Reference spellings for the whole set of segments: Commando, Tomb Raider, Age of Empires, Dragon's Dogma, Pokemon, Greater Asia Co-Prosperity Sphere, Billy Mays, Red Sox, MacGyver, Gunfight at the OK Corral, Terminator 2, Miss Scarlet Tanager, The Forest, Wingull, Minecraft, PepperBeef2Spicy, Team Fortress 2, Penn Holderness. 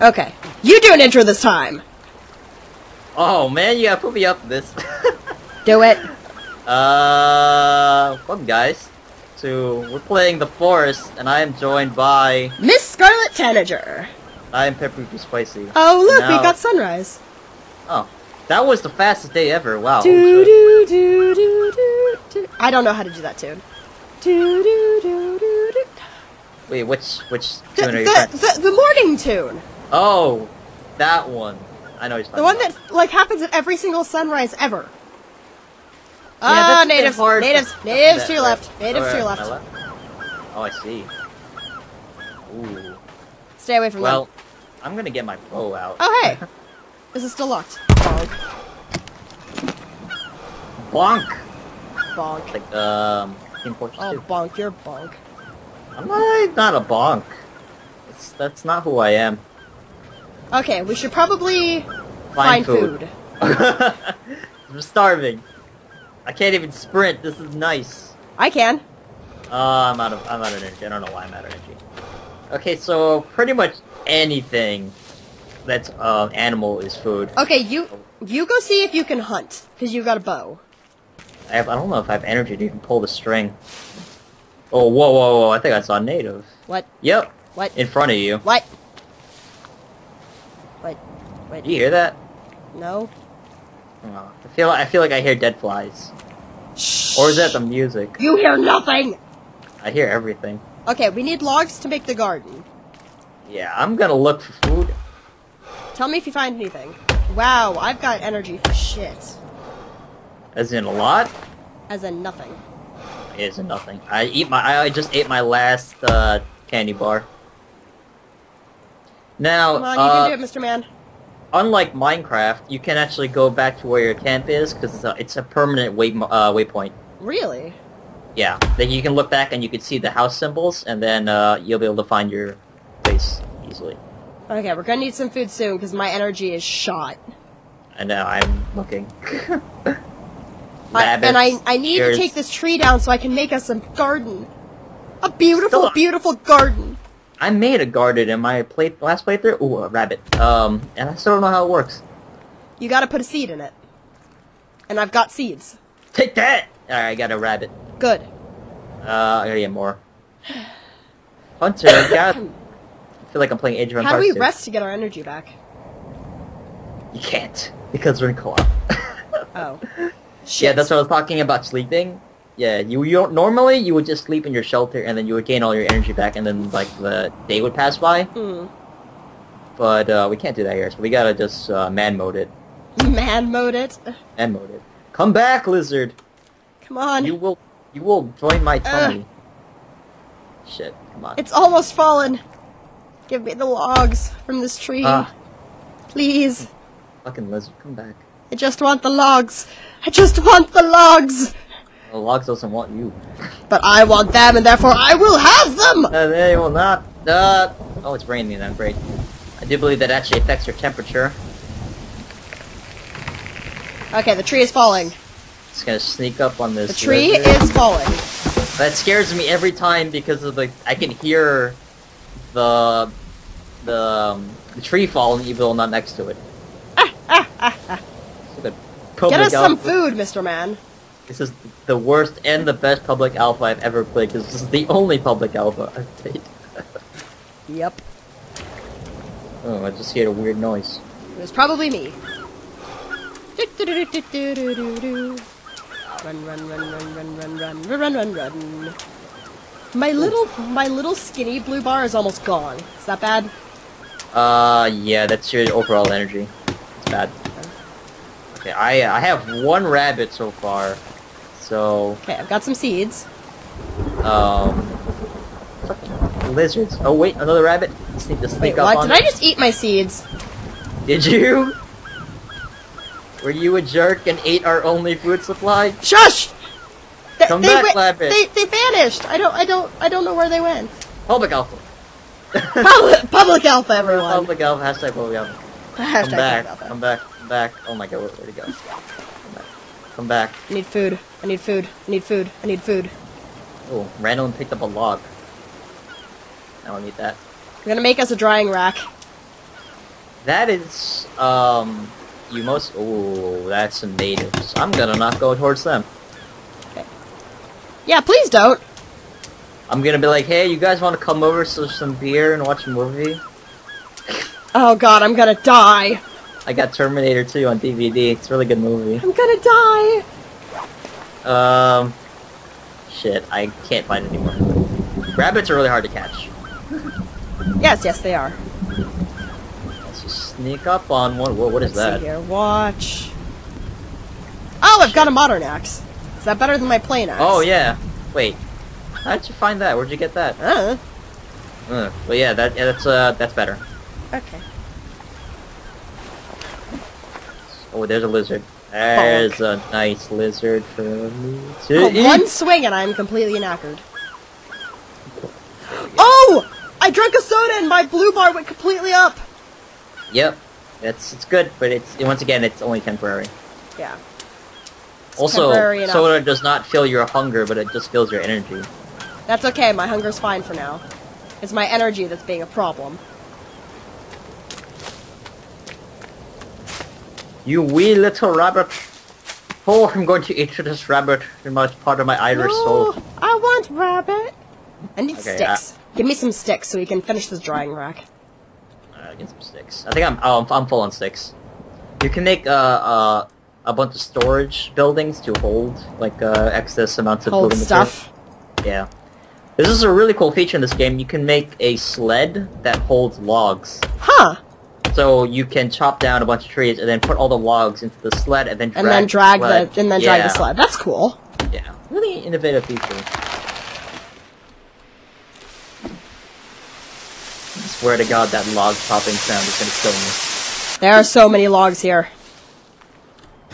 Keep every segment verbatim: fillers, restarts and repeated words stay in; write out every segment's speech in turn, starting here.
Okay. You do an intro this time! Oh, man, you gotta put me up to this. Do it. Uh, welcome, guys. So, we're playing The Forest, and I am joined by... Miss Scarlet Tanager! I am PepperBeef two Spicy. Oh, look, now... we got sunrise. Oh. That was the fastest day ever, wow. Do, do, do, do, do, do. I don't know how to do that tune. Do, do, do, do, do. Wait, which, which the, tune are you the, the, the morning tune! Oh, that one. I know what you're talking about. The one that, like, happens at every single sunrise ever. Ah, yeah, oh, natives, hard natives, natives to your left, natives right, to your left. left. Oh, I see. Ooh. Stay away from well, them. Well, I'm gonna get my bow out. Oh, hey! This is still locked. Bonk. Bonk! Bonk. Like, um, Team Fortress two. Oh, bonk, you're bonk. I'm not, not a bonk. It's, that's not who I am. Okay, we should probably find, find food. food. I'm starving. I can't even sprint. This is nice. I can. Uh, I'm out of I'm out of energy. I don't know why I'm out of energy. Okay, so pretty much anything that's uh, animal is food. Okay, you you go see if you can hunt because you got a bow. I have, I don't know if I have energy to even pull the string. Oh, whoa, whoa, whoa! I think I saw a native. What? Yep. What? In front of you. What? Wait, wait. Do you hear that? No. Oh, I feel I feel like I hear dead flies. Shh. Or is that the music? You hear nothing. I hear everything. Okay, we need logs to make the garden. Yeah, I'm gonna look for food. Tell me if you find anything. Wow, I've got energy for shit. As in a lot? As in nothing. As in nothing. I eat my. I just ate my last uh, candy bar. Now, Come on, you uh, can do it, Mister Man. Unlike Minecraft, you can actually go back to where your camp is because it's, it's a permanent way, uh, waypoint. Really? Yeah. Then you can look back and you can see the house symbols, and then uh, you'll be able to find your place easily. Okay, we're gonna need some food soon because my energy is shot. I know. I'm looking. I, and I I need yours. to take this tree down so I can make us a garden, a beautiful, Stop. beautiful garden. I made a garden in my play last playthrough. Ooh, a rabbit. Um, and I still don't know how it works. You gotta put a seed in it. And I've got seeds. Take that! Alright, I got a rabbit. Good. Uh, I gotta get more. Hunter, I got... I feel like I'm playing Age of Empires. How do we too. rest to get our energy back? You can't. Because we're in co-op. Oh. Shit. Yeah, that's what I was talking about, sleeping. Yeah, you, you don't, normally you would just sleep in your shelter and then you would gain all your energy back and then like the day would pass by. Mm. But uh, we can't do that here, so we gotta just uh, man mode it. Man mode it? Man mode it. Come back, lizard! Come on! You will you will join my tummy. Uh, Shit, come on. It's almost fallen! Give me the logs from this tree. Uh, Please. Fucking lizard, come back. I just want the logs! I just want the logs! The logs doesn't want you. But I want them, and therefore I will have them! Uh, they will not. Uh, oh, it's raining then, great. I do believe that actually affects your temperature. Okay, the tree is falling. It's gonna sneak up on this. The tree lizard. is falling. That scares me every time because of the... I can hear the... The, um, the tree falling, even though I'm not next to it. Ah, ah, ah, ah. Get us some food, Mister Man. This is the worst and the best public alpha I've ever played, because this is the only public alpha I've played. Yep. Oh, I just heard a weird noise. It was probably me. Run, run, run, run, run, run, run, run, run, run. My little, my little skinny blue bar is almost gone. Is that bad? Uh, yeah, that's your overall energy. It's bad. Okay, I, I have one rabbit so far. So... Okay, I've got some seeds. Um... Lizards. Oh wait, another rabbit? Just need to sneak wait, up what? on Did it. I just eat my seeds? Did you? Were you a jerk and ate our only food supply? Shush! Th Come they back, rabbit! They, they vanished! I don't- I don't- I don't know where they went. Public alpha. Public, public alpha, everyone! Public alpha, hashtag public alpha. Hashtag Come back, alpha. Come back. Back. Oh my god, where to go? Come back. Come back. I need food. I need food. I need food. I need food. Oh, Randall picked up a log. I don't need that. We're gonna make us a drying rack. That is, um, you most... Ooh, that's some natives. I'm gonna not go towards them. Okay. Yeah, please don't. I'm gonna be like, hey, you guys want to come over for some beer and watch a movie? Oh god, I'm gonna die. I got Terminator two on D V D. It's a really good movie. I'm gonna die. Um, shit, I can't find any more. Rabbits are really hard to catch. Yes, yes, they are. Let's just sneak up on one. Whoa, what is Let's that? See here. Watch. Oh, I've shit. got a modern axe. Is that better than my plain axe? Oh yeah. Wait, how did you find that? Where'd you get that? Uh. Uh. Well, yeah, that yeah, that's uh that's better. Okay. Oh, there's a lizard. There's Bonk. a nice lizard for me to oh, eat. One swing and I'm completely knackered. Oh! I drank a soda and my blue bar went completely up! Yep. That's it's good, but it's once again it's only temporary. Yeah. It's also, temporary soda does not fill your hunger, but it just fills your energy. That's okay, my hunger's fine for now. It's my energy that's being a problem. You wee little rabbit! Oh, I'm going to eat this rabbit. It must part of my Irish no, soul. I want rabbit. I need okay, sticks. Uh, Give me some sticks so we can finish this drying rack. I uh, get some sticks. I think I'm. Oh, I'm, I'm full on sticks. You can make uh, uh, a bunch of storage buildings to hold like uh, excess amounts of hold stuff. Material. Yeah. This is a really cool feature in this game. You can make a sled that holds logs. Huh. So you can chop down a bunch of trees and then put all the logs into the sled and then drag, and then drag the sled. The, and then yeah. drag the sled. That's cool. Yeah, really innovative feature. I swear to God, that log popping sound is gonna kill me. There are so many logs here.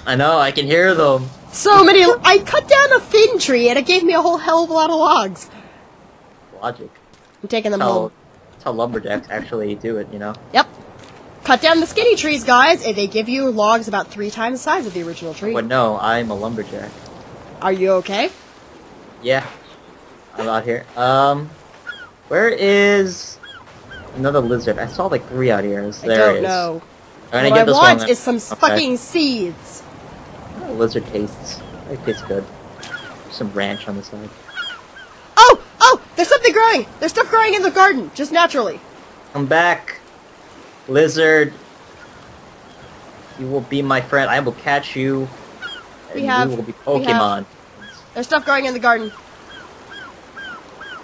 I know. I can hear them. So many. I cut down a fin tree and it gave me a whole hell of a lot of logs. Logic. I'm taking them that's home. How, that's how lumberjacks actually do it, you know. Yep. Cut down the skinny trees, guys, and they give you logs about three times the size of the original tree. But no, I'm a lumberjack. Are you okay? Yeah. I'm out here. Um, where is another lizard? I saw like three out here. So there I don't it is. know. What I this want one. is some okay. fucking seeds. Oh, lizard tastes. It tastes good. Some ranch on the side. Oh! Oh! There's something growing! There's stuff growing in the garden, just naturally. I'm back. Lizard, you will be my friend. I will catch you. We and have. You will be Pokemon. There's stuff growing in the garden.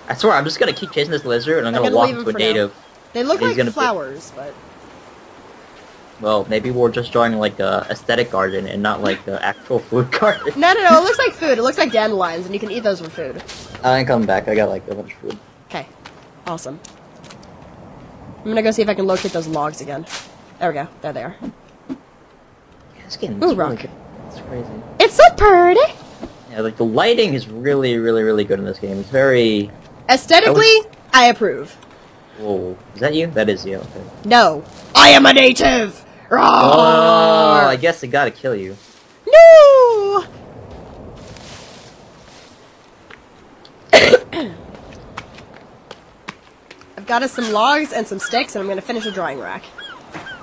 I swear, I'm just gonna keep chasing this lizard, and I'm, I'm gonna, gonna walk into a native. Now. They look like flowers, be... but. Well, maybe we're just drawing like a aesthetic garden and not like the actual food garden. No, no, no. It looks like food. It looks like dandelions, and you can eat those for food. I'm coming back. I got like a bunch of food. Okay, awesome. I'm gonna go see if I can locate those logs again. There we go. There they are. Yeah, this game is Ooh, rock. Really good. It's crazy. It's so pretty! Yeah, like, the lighting is really, really, really good in this game. It's very... Aesthetically, was... I approve. Whoa. Is that you? That is you. Okay. No. I am a native! Roar! Oh, I guess they gotta kill you. No! Got us some logs and some sticks, and I'm gonna finish a drying rack.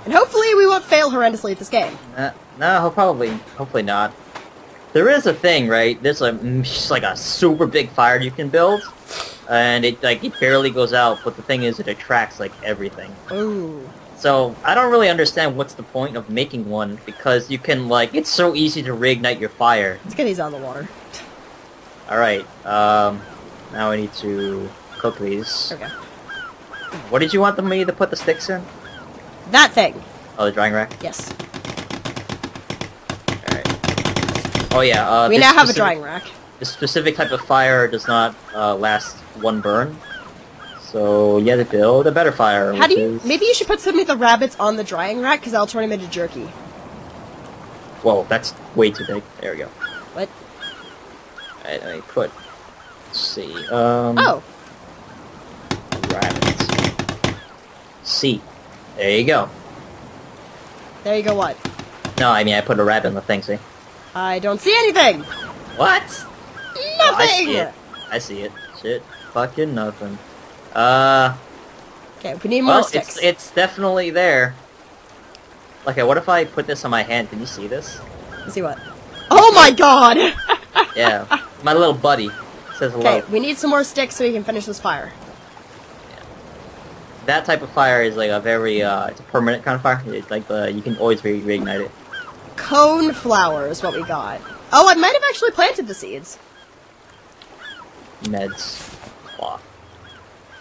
And hopefully we won't fail horrendously at this game. Uh, no, probably, hopefully not. There is a thing, right? There's a just like a super big fire you can build, and it like it barely goes out. But the thing is, it attracts like everything. Ooh. So I don't really understand what's the point of making one because you can like it's so easy to reignite your fire. Let's get these out of the water. All right. Um. Now I need to cook these. Okay. What did you want me to put the sticks in? That thing. Oh, the drying rack? Yes. Alright. Oh yeah, uh... We now have a drying rack. This specific type of fire does not uh, last one burn. So, you have to build a better fire. How do you... Is... Maybe you should put some of the rabbits on the drying rack, because that'll turn them into jerky. Whoa, that's way too big. There we go. What? Alright, let me put... Let's see, um... Oh! Rabbits. C. There you go. There you go what? No, I mean I put a rabbit in the thing, see? I don't see anything! What? Nothing! Oh, I see it. I see it. Shit. Fucking nothing. Uh... Okay, we need more well, sticks. It's, it's definitely there. Okay, what if I put this on my hand? Can you see this? See what? Oh my god! Yeah, my little buddy says hello. Okay, we need some more sticks so we can finish this fire. Yeah. That type of fire is like a very, uh, it's a permanent kind of fire. It's like, uh, you can always re reignite it. Cone flower is what we got. Oh, I might have actually planted the seeds. Meds. Wow.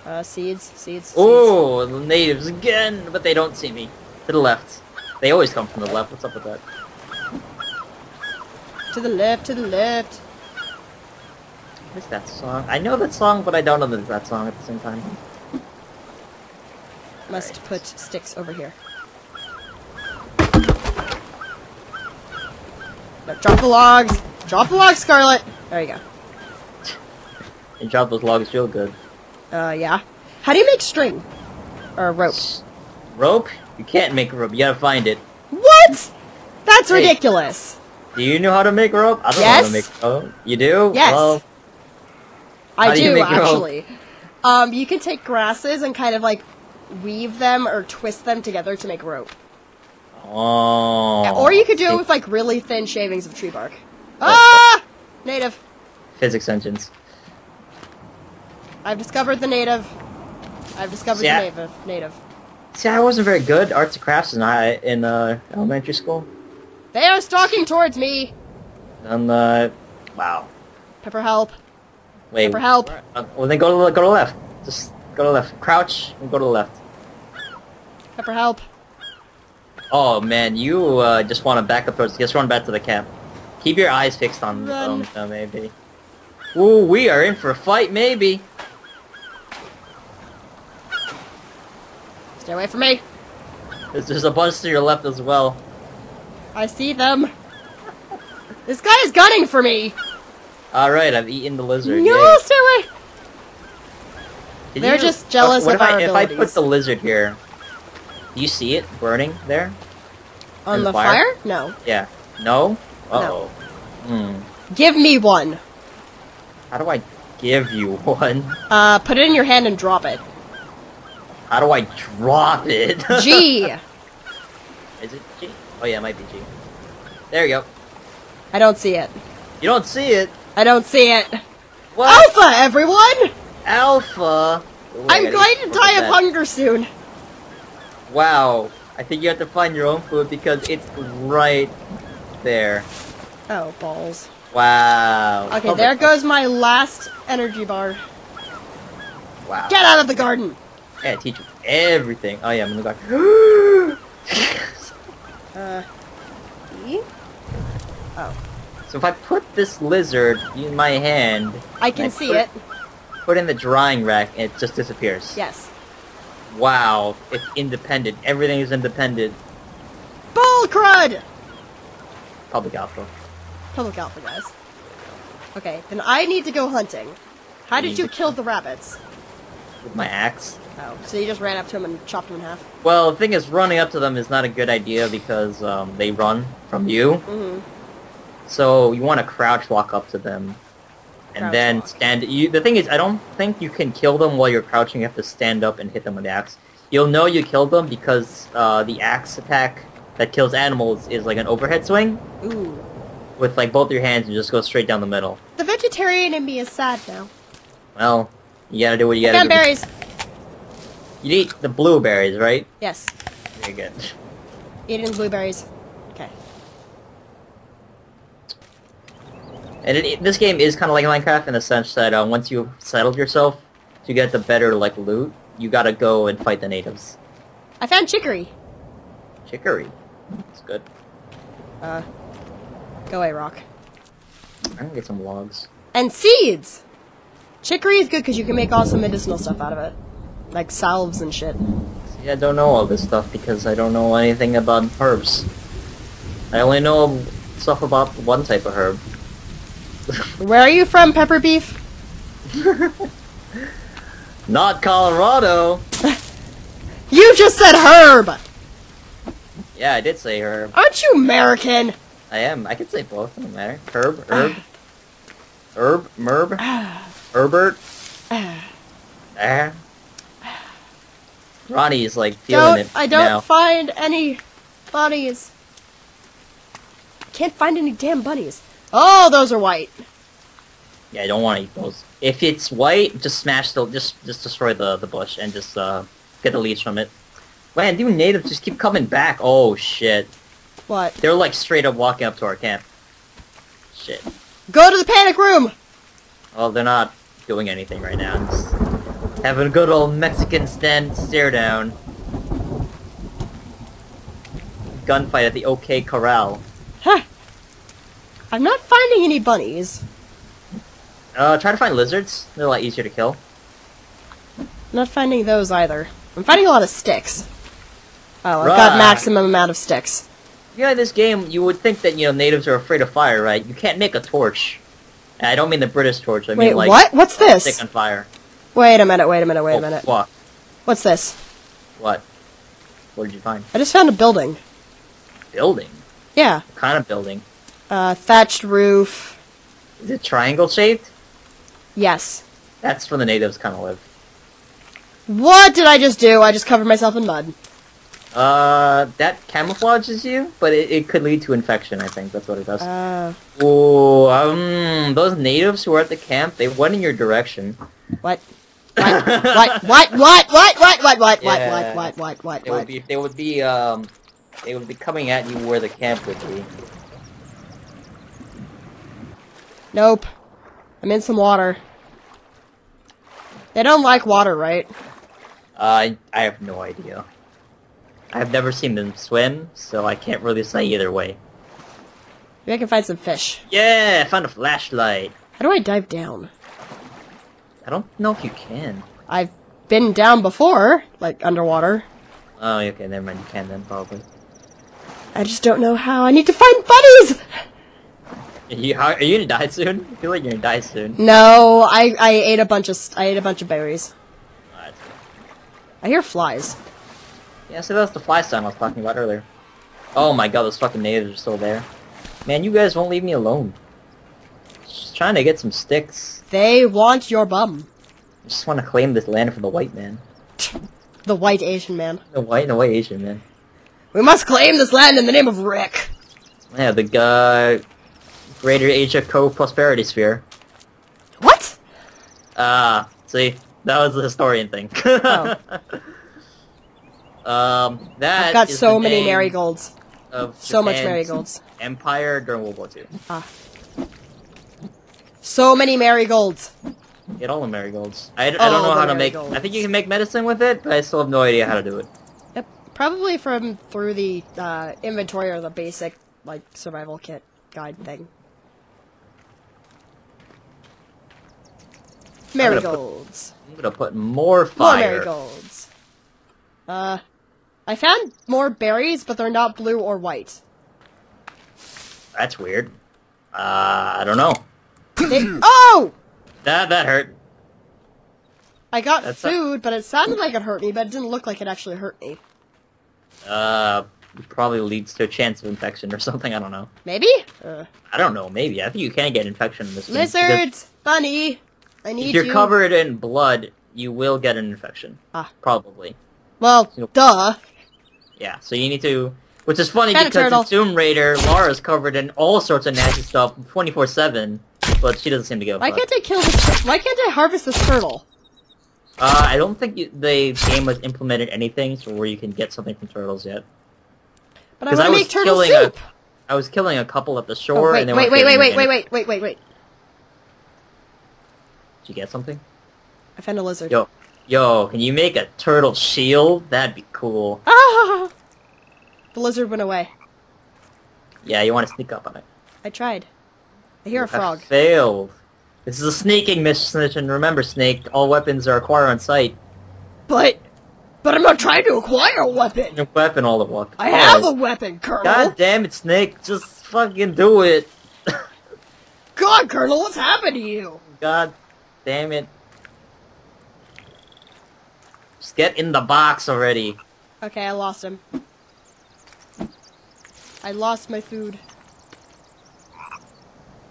Uh, seeds, seeds, seeds. Oh, the natives again, but they don't see me. To the left. They always come from the left. What's up with that? To the left, to the left. What is that song? I know that song, but I don't know that song at the same time. Must right. Put sticks over here. No, drop the logs! Drop the logs, Scarlet! There you go. You drop those logs real good. Uh, yeah. How do you make string? Or rope? S rope? You can't make rope. You gotta find it. What? That's hey. ridiculous. Do you know how to make rope? I don't yes. know how to make rope. You do? Yes. Well, I do, do actually. Um, you can take grasses and kind of like weave them or twist them together to make rope. Oh. Yeah, or you could do it with like really thin shavings of tree bark. Ah! Native. Physics engines. I've discovered the native. I've discovered see, the I, native. Native. See, I wasn't very good. Arts and crafts in, in uh, elementary school. They are stalking towards me. And uh, wow. Pepper, help. Wait. Pepper, help. Uh, well, then go to the, go to the left. Just go to the left. Crouch and go to the left. Pepper, help. Oh man, you uh, just want to back up towards. Just run back to the camp. Keep your eyes fixed on them, uh, maybe. Ooh, we are in for a fight, maybe. Stay away from me! There's, there's a bunch to your left as well. I see them. This guy is gunning for me! Alright, I've eaten the lizard. No, yay. Stay away! Did They're you, just jealous uh, what of if our I, abilities. If I put the lizard here, do you see it burning there? On the fire? fire? No. Yeah. No? Uh-oh. No. Hmm. Give me one! How do I give you one? Uh, put it in your hand and drop it. How do I drop it? G! Is it G? Oh yeah, it might be G. There you go. I don't see it. You don't see it? I don't see it. What? Alpha, everyone! Alpha? Ooh, I'm going to die of that. hunger soon. Wow. I think you have to find your own food because it's right there. Oh, balls. Wow. Okay, oh, there goes my last energy bar. Wow. Get out of the garden! Yeah, I teach you everything. Oh yeah, I'm in the garden. uh, E? Oh. So if I put this lizard in my hand... I can I see put, it. Put in the drying rack and it just disappears. Yes. Wow, it's independent. Everything is independent. Bull crud! Public alpha. Public alpha, guys. Okay, then I need to go hunting. How did you kill the rabbits? With my axe. Oh, so you just ran up to them and chopped them in half? Well, the thing is, running up to them is not a good idea because um, they run from you. Mm-hmm. So you want to crouch walk up to them, and crouch then walk. stand. You, the thing is, I don't think you can kill them while you're crouching. You have to stand up and hit them with the axe. You'll know you killed them because uh, the axe attack that kills animals is like an overhead swing. Ooh. With like both your hands and just go straight down the middle. The vegetarian in me is sad now. Well. You gotta do what you gotta do. Berries. You eat the blueberries, right? Yes. Very good. Eating blueberries. Okay. And it, it, this game is kind of like Minecraft in the sense that uh, once you've settled yourself to get the better like loot, you gotta go and fight the natives. I found chicory. Chicory. That's good. Uh, go away, rock. I'm gonna get some logs. And seeds. Chicory is good because you can make awesome medicinal stuff out of it. Like salves and shit. See, I don't know all this stuff because I don't know anything about herbs. I only know stuff about one type of herb. Where are you from, Pepper Beef? Not Colorado! You just said herb! Yeah, I did say herb. Aren't you American? I am. I could say both. It doesn't matter. Herb, herb. Herb, merb. Herbert? Ah. Ronnie's like feeling don't, it I don't now. find any Buddies. Can't find any damn buddies. Oh, those are white. Yeah, I don't want to eat those. If it's white, just smash the, just just destroy the the bush and just uh get the leaves from it. Man, you natives just keep coming back. Oh shit. What? They're like straight up walking up to our camp. Shit. Go to the panic room. Oh, they're not doing anything right now. Just having a good old Mexican stand stare down. Gunfight at the OK Corral. Huh. I'm not finding any bunnies. Uh, try to find lizards. They're a lot easier to kill. Not finding those either. I'm finding a lot of sticks. Oh, I've right. got maximum amount of sticks. Yeah, this game, you would think that, you know, natives are afraid of fire, right? You can't make a torch. And I don't mean the British torch. I wait, mean, like... what? What's this? Stick on fire. Wait a minute, wait a minute, wait oh, a minute. Fuck. What's this? What? What did you find? I just found a building. Building? Yeah. What kind of building? Uh, thatched roof. Is it triangle-shaped? Yes. That's where the natives kind of live. What did I just do? I just covered myself in mud. Uh, that camouflages you, but it, it could lead to infection, I think. That's what it does. Uh. Ooh, um, those natives who were at the camp, they went in your direction. What? What? What? What? What? What? What? What? What? Yeah. What? What? What? What? They what? Would be, they would be, um, they would be coming at you where the camp would be. Nope. I'm in some water. They don't like water, right? Uh, I have no idea. I've never seen them swim, so I can't really say either way. Maybe I can find some fish. Yeah, I found a flashlight. How do I dive down? I don't know if you can. I've been down before, like underwater. Oh, okay, never mind. You can then, probably. I just don't know how. I need to find buddies! Are you, are you gonna die soon? I feel like you're gonna die soon. No, I I ate a bunch of I ate a bunch of berries. Oh, that's good. I hear flies. Yeah, so that's the fly sound I was talking about earlier. Oh my god, those fucking natives are still there. Man, you guys won't leave me alone. Just trying to get some sticks. They want your bum. I just want to claim this land for the white man. The white Asian man. The white and the white Asian man. We must claim this land in the name of Rick. Yeah, the guy. Greater Asia Co-Prosperity Sphere. What? Ah, uh, see? That was the historian thing. Oh. um, that I've got is so many marigolds. Of so Japan's much marigolds. Empire during World War Two. Ah. So many marigolds. Get all the marigolds. I, I don't know how to marigolds. make... I think you can make medicine with it, but I still have no idea how to do it. Yep. Probably from through the uh, inventory or the basic like survival kit guide thing. Marigolds. I'm gonna put, I'm gonna put more fire. More marigolds. Uh, I found more berries, but they're not blue or white. That's weird. Uh, I don't know. They, oh! That that hurt. I got That's food, but it sounded like it hurt me, but it didn't look like it actually hurt me. Uh, it probably leads to a chance of infection or something. I don't know. Maybe. Uh, I don't know. Maybe. I think you can get infection in this. Lizards, bunny. I need if you're you. covered in blood, you will get an infection. Ah. Probably. Well, you know, duh. Yeah, so you need to... Which is funny Kinda because in Tomb Raider, Lara's covered in all sorts of nasty stuff twenty-four seven, but she doesn't seem to go. Why can't I kill this... Why can't I harvest this turtle? Uh, I don't think you, the game has implemented anything so where you can get something from turtles yet. But I want to make turtle soup! A, I was killing a couple at the shore oh, wait, and they wait, wait, wait, wait, wait, wait, wait, wait, wait. Did you get something? I found a lizard. Yo, yo, can you make a turtle shield? That'd be cool. Ah! The lizard went away. Yeah, you want to sneak up on it. I tried. I hear you a frog. Failed. This is a sneaking mission. Remember, Snake, all weapons are acquired on sight. But, but I'm not trying to acquire a weapon. A weapon, all of what? I have a weapon, Colonel. God damn it, Snake! Just fucking do it. God, Colonel, what's happened to you? God. Damn it. Just get in the box already. Okay, I lost him. I lost my food.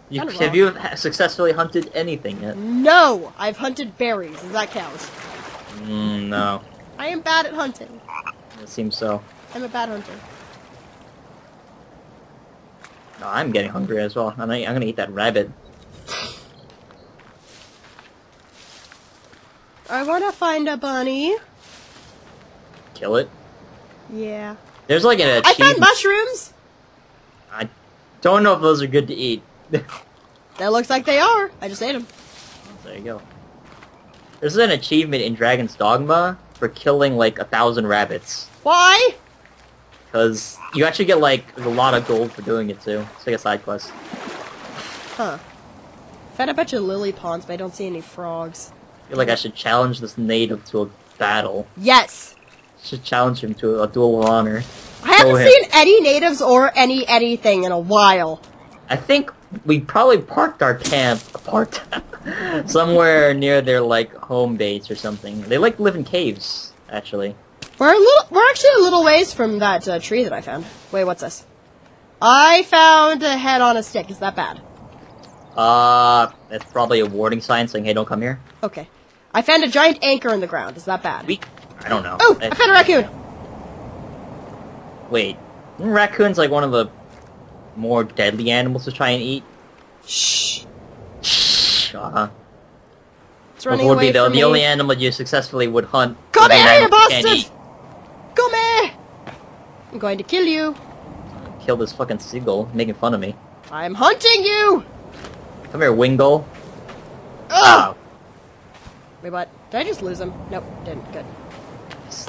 You, have you successfully hunted anything yet? No! I've hunted berries. Does that count? Mm, no. I am bad at hunting. It seems so. I'm a bad hunter. Oh, I'm getting hungry as well. I'm gonna, I'm gonna eat that rabbit. I wanna find a bunny. Kill it? Yeah. There's like an achievement. I found mushrooms! I don't know if those are good to eat. That looks like they are. I just ate them. There you go. There's an achievement in Dragon's Dogma for killing like a thousand rabbits. Why? Because you actually get like a lot of gold for doing it too. It's like a side quest. Huh. I found a bunch of lily ponds, but I don't see any frogs. I feel like I should challenge this native to a battle. Yes! Should challenge him to a duel of honor. I haven't Go seen him. any natives or any anything in a while. I think we probably parked our camp apart somewhere near their like home base or something. They like to live in caves, actually. We're a little, we're actually a little ways from that uh, tree that I found. Wait, what's this? I found a head on a stick. Is that bad? Uh, that's probably a warning sign saying, "Hey, don't come here." Okay. I found a giant anchor in the ground. Is that bad? We I don't know. Oh, I found a raccoon! Wait, isn't raccoons like one of the more deadly animals to try and eat? Shh. Shh. Uh-huh. It's running away would be the, the only animal you successfully would hunt. Come here, you bastard! Come here! I'm going to kill you. Kill this fucking seagull, making fun of me. I'm hunting you! Come here, Wingull. Ugh! Oh. Wait, what? Did I just lose him? Nope, didn't. Good.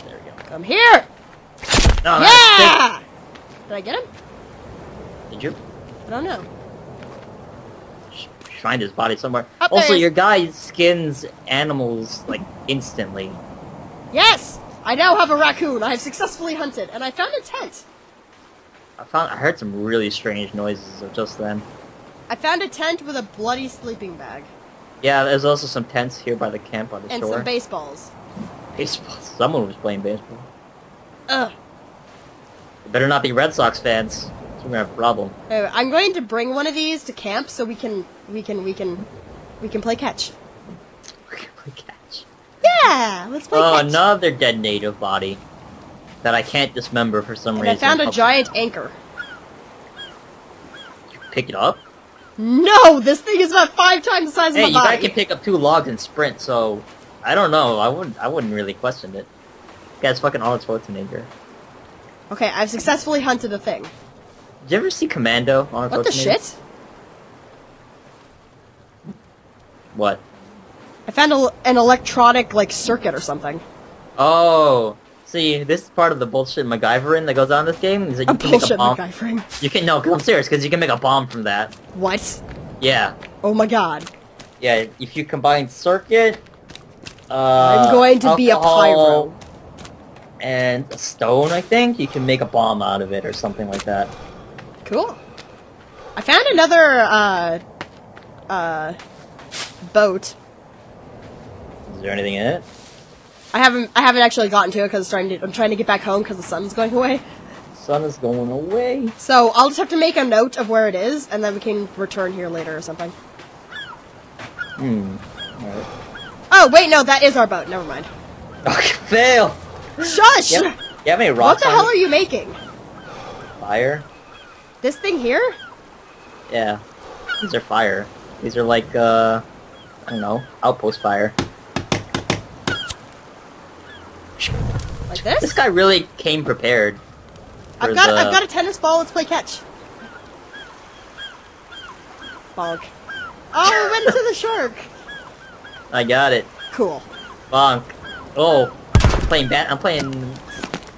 There we go. Come here! No, yeah! Did I get him? Did you? I don't know. Find his body somewhere. Up also, your guy skins animals, like, instantly. Yes! I now have a raccoon. I have successfully hunted, and I found a tent. I found- I heard some really strange noises just then. I found a tent with a bloody sleeping bag. Yeah, there's also some tents here by the camp on the and shore. And some baseballs. Baseball. Someone was playing baseball. Ugh. It better not be Red Sox fans. So we're gonna have a problem. Anyway, I'm going to bring one of these to camp so we can we can we can we can play catch. We can play catch. Yeah, let's play oh, catch. Oh, another dead native body that I can't dismember for some and reason. I found a oh, giant anchor. You pick it up? No, this thing is about five times the size hey, of my body. Hey, you guys can pick up two logs and sprint, so. I don't know. I wouldn't. I wouldn't really question it. Yeah, it's fucking all it's worth in nature. Okay, I've successfully hunted a thing. Did you ever see Commando? On what the shit? What? I found a, an electronic like circuit or something. Oh, see, this is part of the bullshit MacGyvering that goes on in this game. Is that you a can bullshit make a bomb. MacGyvering. You can no. I'm serious because you can make a bomb from that. What? Yeah. Oh my god. Yeah, if you combine circuit. Uh, I'm going to be a pyro. And a stone, I think. You can make a bomb out of it or something like that. Cool. I found another, uh, uh, boat. Is there anything in it? I haven't, I haven't actually gotten to it because I'm trying to get back home because the sun's going away. Sun is going away. So I'll just have to make a note of where it is and then we can return here later or something. Hmm. Alright. Oh, wait, no, that is our boat. Never mind. Okay, fail! Shush! You have, you have any rocks What the on hell it? are you making? Fire. This thing here? Yeah. These are fire. These are like, uh... I don't know. Outpost fire. Like this? This guy really came prepared. I've got, the... I've got a tennis ball. Let's play catch. Bonk. Oh, we went to the shark! I got it. Cool. Bonk. Oh, I'm playing bat. I'm playing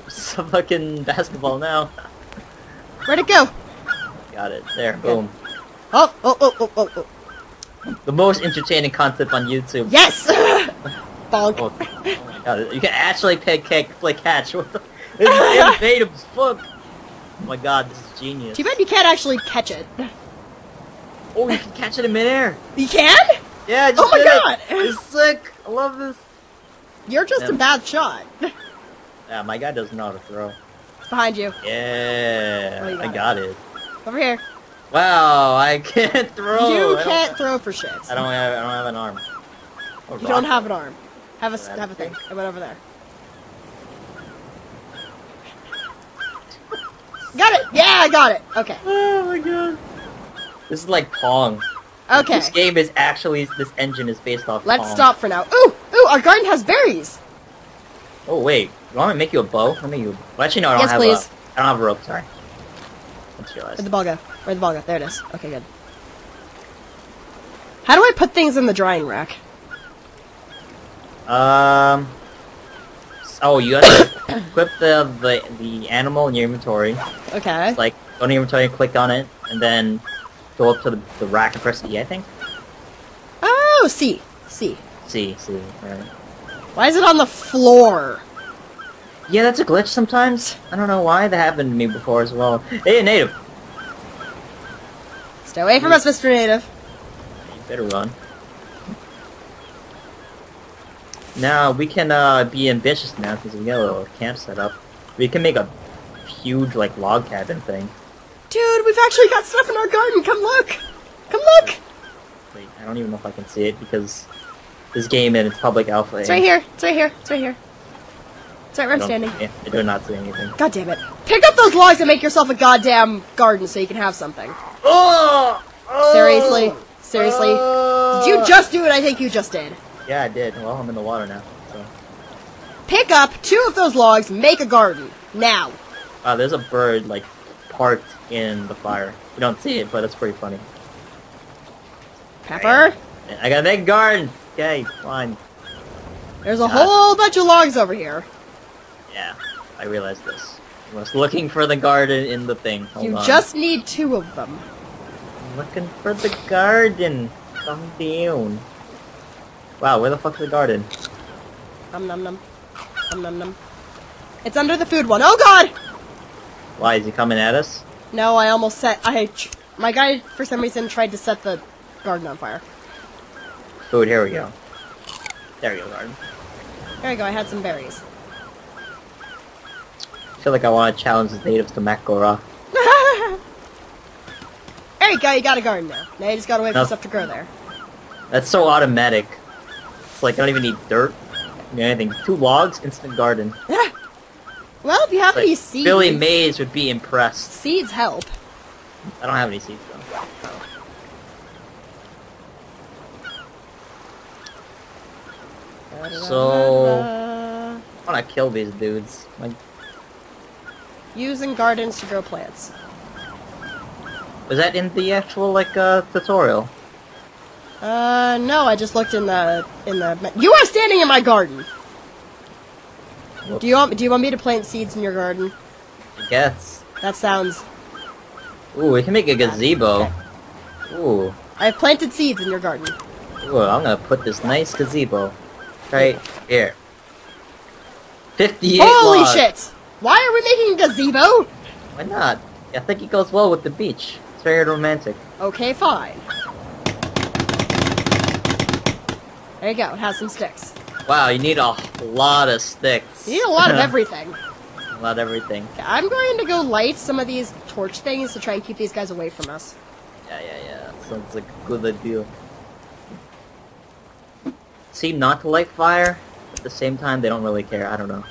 some fucking basketball now. Where'd it go? Got it. There. Okay. Boom. Oh, oh, oh, oh, oh, oh. The most entertaining concept on YouTube. Yes. Bonk. Oh, oh my god. You can actually pick, pick, play catch. What the? This is innovative as fuck. Oh my god, this is genius. Too bad you can't actually catch it. Oh, you can catch it in midair. You can? Yeah, I just oh my god! It. It's sick! I love this! You're just yeah. a bad shot. Yeah, my guy doesn't know how to throw. It's behind you. Yeah, oh, you got I got it. it. Over here. Wow, I can't throw! You I can't throw for shit. I don't have, I don't have an arm. Oh, you don't have an arm. Have a, have a thing. It went over there. Got it! Yeah, I got it! Okay. Oh my god. This is like Pong. Okay. This game is actually, this engine is based off Let's Pong. Stop for now. Ooh! Ooh, our garden has berries! Oh wait, you want me to make you a bow? Let me make you a bow. Well, actually no, I don't yes, have please. a, I don't have a rope, sorry. Let's realize. Where'd the ball go? Where'd the ball go? There it is. Okay, good. How do I put things in the drying rack? Um... Oh, you gotta equip the, the the animal in your inventory. Okay. It's like, go to your inventory and click on it, and then go up to the, the rack and press E, I think? Oh, C. C. C, C, right. Why is it on the floor? Yeah, that's a glitch sometimes. I don't know why. That happened to me before as well. Hey, native! Stay away from us, Mister Native. You better run. Now, we can uh, be ambitious now, because we got a little camp set up. We can make a huge, like, log cabin thing. Dude, we've actually got stuff in our garden! Come look! Come look! Wait, I don't even know if I can see it, because this game and its public alpha... It's right here! It's right here! It's right here! It's right where I'm standing. Yeah, I do not see anything. God damn it. Pick up those logs and make yourself a goddamn garden so you can have something. Oh! Oh! Seriously? Seriously? Oh! Did you just do what I think you just did? Yeah, I did. Well, I'm in the water now, so... Pick up two of those logs, make a garden. Now! Wow, there's a bird, like, parked in the fire. You don't see it, but it's pretty funny. Pepper? Right. I got a big garden! Okay, fine. There's a uh, whole bunch of logs over here. Yeah, I realized this. I was looking for the garden in the thing. Hold you on. Just need two of them. I'm looking for the garden. Come down. Wow, where the fuck's the garden? Nom nom nom. Nom nom nom. It's under the food one. Oh god! Why, is he coming at us? No, I almost set- I- my guy, for some reason, tried to set the garden on fire. Food, here we go. There we go, garden. There we go, I had some berries. I feel like I want to challenge the natives to Macora. There you go, you got a garden now. Now you just gotta wait for stuff to grow there. That's so automatic. Like, I don't even need dirt, I mean, anything. Two logs, instant garden. Yeah. Well, if you have it's any like seeds... Billy Mays would be impressed. Seeds help. I don't have any seeds, though. Oh. So... I wanna kill these dudes. Like... Using gardens to grow plants. Was that in the actual, like, uh, tutorial? Uh, no, I just looked in the, in the, you are standing in my garden! Whoops. Do you want, do you want me to plant seeds in your garden? I guess. That sounds... Ooh, we can make a gazebo. Okay. Ooh. I've planted seeds in your garden. Ooh, I'm gonna put this nice gazebo right here. fifty-eight Holy logs. Shit! Why are we making a gazebo? Why not? I think it goes well with the beach. It's very romantic. Okay, fine. There you go, it has some sticks. Wow, you need a lot of sticks. You need a lot of everything. A lot of everything. Okay, I'm going to go light some of these torch things to try and keep these guys away from us. Yeah, yeah, yeah. Sounds like a good idea. Seem not to like fire, but at the same time, they don't really care. I don't know.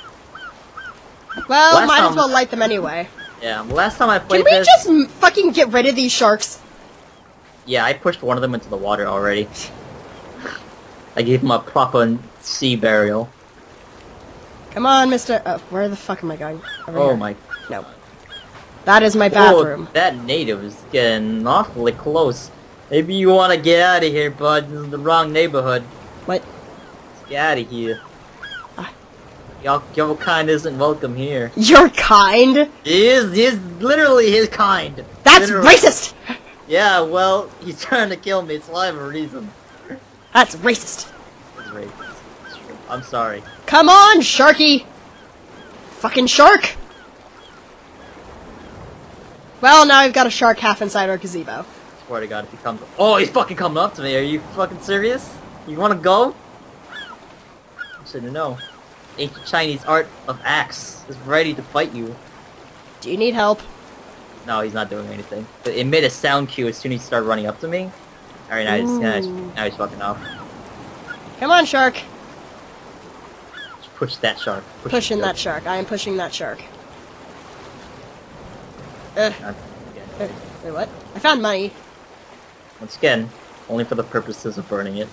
Well, last might time... as well light them anyway. Yeah, last time I played this... Can we this... just fucking get rid of these sharks? Yeah, I pushed one of them into the water already. I gave him a proper sea burial. Come on, mister. Oh, where the fuck am I going? Over oh here. My. No. That is my bathroom. Whoa, that native is getting awfully close. Maybe you want to get out of here, bud. This is the wrong neighborhood. What? Let's get out of here. Uh, Y'all, your kind isn't welcome here. Your kind? It is, it is literally his kind. That's literally. Racist! Yeah, well, he's trying to kill me, so I have a reason. That's racist. That's racist. I'm sorry. Come on, Sharky! Fucking shark! Well, now I've got a shark half inside our gazebo. I swear to God, if he comes... Oh, he's fucking coming up to me. Are you fucking serious? You wanna go? I shouldn't know. Ancient Chinese art of axe is ready to fight you. Do you need help? No, he's not doing anything. But it made a sound cue as soon as he started running up to me. Alright, now he's, now, he's, now he's fucking off. Come on, shark! Push that shark. Push pushing that shark. I am pushing that shark. Uh, uh, wait, what? I found money. Once again, only for the purposes of burning it.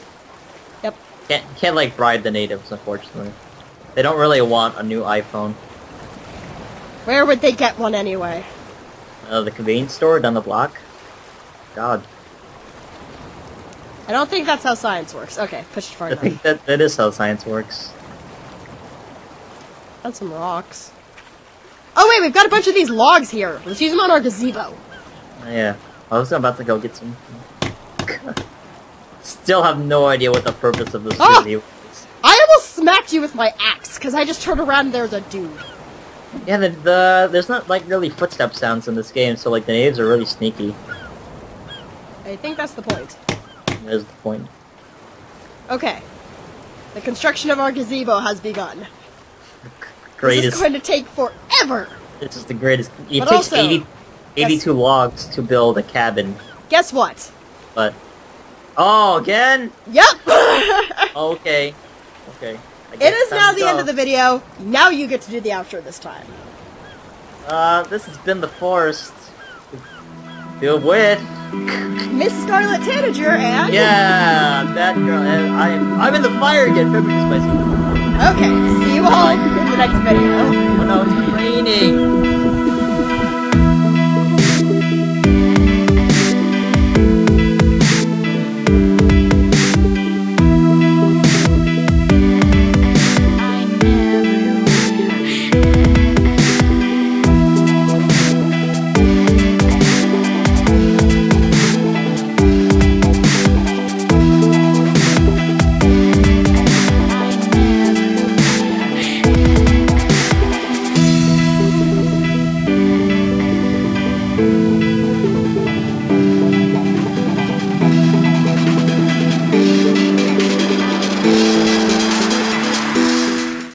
Yep. Can't, can't like, bribe the natives, unfortunately. They don't really want a new iPhone. Where would they get one anyway? Uh, the convenience store down the block? God. I don't think that's how science works. Okay, push it far enough. I think that, that is how science works. Found some rocks. Oh wait, we've got a bunch of these logs here. Let's use them on our gazebo. Oh, yeah. I was about to go get some. Still have no idea what the purpose of this oh! video is. I almost smacked you with my axe, because I just turned around and there's a dude. Yeah, the, the there's not like really footstep sounds in this game, so like the natives are really sneaky. I think that's the point. That is the point. Okay. The construction of our gazebo has begun. Greatest. This is going to take forever! This is the greatest. It but takes also, eighty, eighty-two logs to build a cabin. Guess what? What? Oh, again? Yep! Okay. Okay. It is now the end of the video. Now you get to do the outro this time. Uh, this has been The Forest. Deal with Miss Scarlet Tanager and... Yeah, that girl. And I'm, I'm in the fire again. PepperBeef two Spicy. Okay, see you all in the next video. Oh no, it's raining.